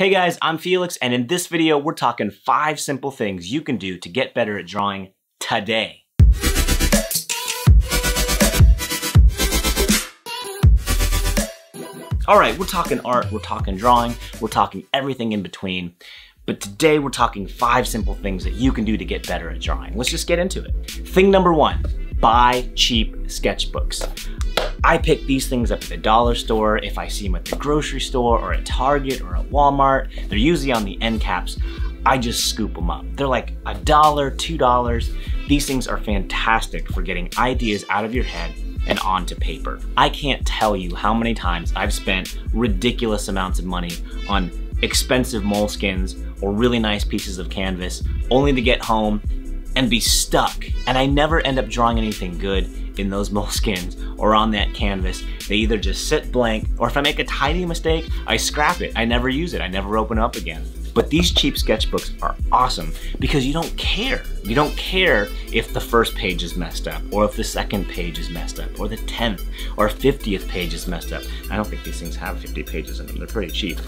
Hey guys, I'm Felix, and in this video, we're talking 5 simple things you can do to get better at drawing today. All right, we're talking art, we're talking drawing, we're talking everything in between, but today we're talking 5 simple things that you can do to get better at drawing. Let's just get into it. Thing number 1, buy cheap sketchbooks. I pick these things up at the dollar store. If I see them at the grocery store or at Target or at Walmart, they're usually on the end caps. I just scoop them up. They're like $1, $2. These things are fantastic for getting ideas out of your head and onto paper. I can't tell you how many times I've spent ridiculous amounts of money on expensive moleskins or really nice pieces of canvas only to get home and be stuck. And I never end up drawing anything good in those moleskins or on that canvas. They either just sit blank, or if I make a tiny mistake, I scrap it. I never use it. I never open up again. But these cheap sketchbooks are awesome because you don't care. You don't care if the first page is messed up, or if the second page is messed up, or the 10th or 50th page is messed up. I don't think these things have 50 pages in them. They're pretty cheap.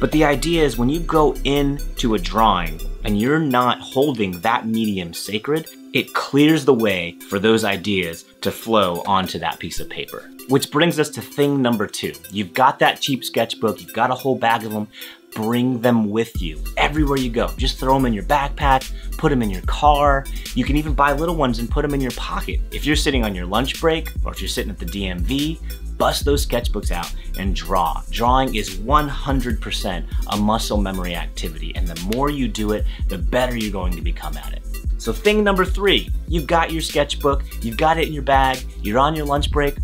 But the idea is when you go into a drawing and you're not holding that medium sacred, it clears the way for those ideas to flow onto that piece of paper. Which brings us to thing number 2. You've got that cheap sketchbook, you've got a whole bag of them, bring them with you everywhere you go. Just throw them in your backpack, put them in your car. You can even buy little ones and put them in your pocket. If you're sitting on your lunch break, or if you're sitting at the DMV, bust those sketchbooks out and draw. Drawing is 100% a muscle memory activity, and the more you do it, the better you're going to become at it. So thing number 3, you've got your sketchbook, you've got it in your bag, you're on your lunch break.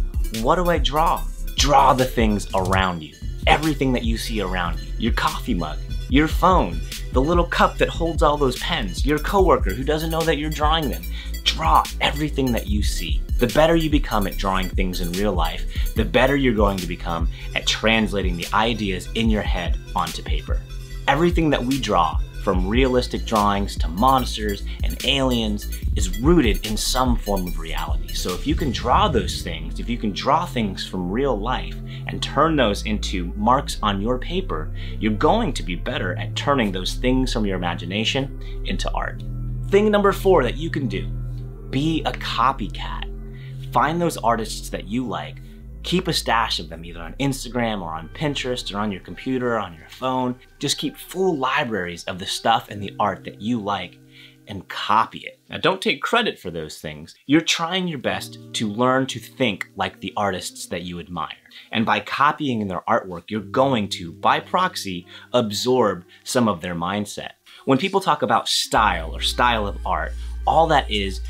What do I draw? Draw the things around you. Everything that you see around you. Your coffee mug, your phone, the little cup that holds all those pens, your coworker who doesn't know that you're drawing them. Draw everything that you see. The better you become at drawing things in real life, the better you're going to become at translating the ideas in your head onto paper. Everything that we draw, from realistic drawings to monsters and aliens, is rooted in some form of reality. So if you can draw those things, if you can draw things from real life and turn those into marks on your paper, you're going to be better at turning those things from your imagination into art. Thing number 4 that you can do, be a copycat. Find those artists that you like. Keep a stash of them, either on Instagram or on Pinterest or on your computer or on your phone. Just keep full libraries of the stuff and the art that you like and copy it. Now, don't take credit for those things. You're trying your best to learn to think like the artists that you admire. And by copying their artwork, you're going to, by proxy, absorb some of their mindset. When people talk about style or style of art, all that is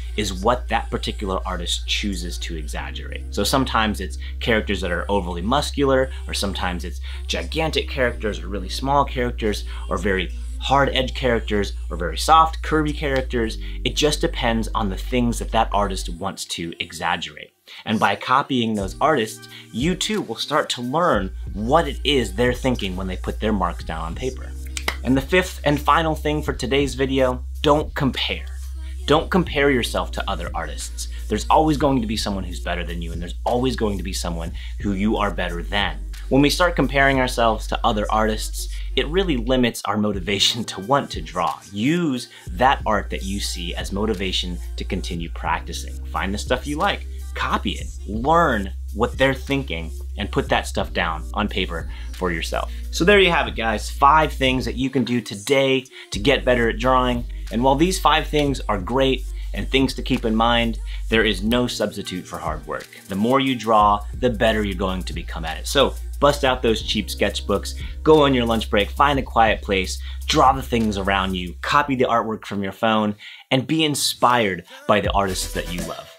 what that particular artist chooses to exaggerate. So sometimes it's characters that are overly muscular, or sometimes it's gigantic characters or really small characters, or very hard edge characters, or very soft, curvy characters. It just depends on the things that that artist wants to exaggerate. And by copying those artists, you too will start to learn what it is they're thinking when they put their marks down on paper. And the 5th and final thing for today's video, don't compare. Don't compare yourself to other artists. There's always going to be someone who's better than you, and there's always going to be someone who you are better than. When we start comparing ourselves to other artists, it really limits our motivation to want to draw. Use that art that you see as motivation to continue practicing. Find the stuff you like, copy it, learn what they're thinking, and put that stuff down on paper for yourself. So there you have it, guys. 5 things that you can do today to get better at drawing. And while these 5 things are great and things to keep in mind, there is no substitute for hard work. The more you draw, the better you're going to become at it. So bust out those cheap sketchbooks, go on your lunch break, find a quiet place, draw the things around you, copy the artwork from your phone, and be inspired by the artists that you love.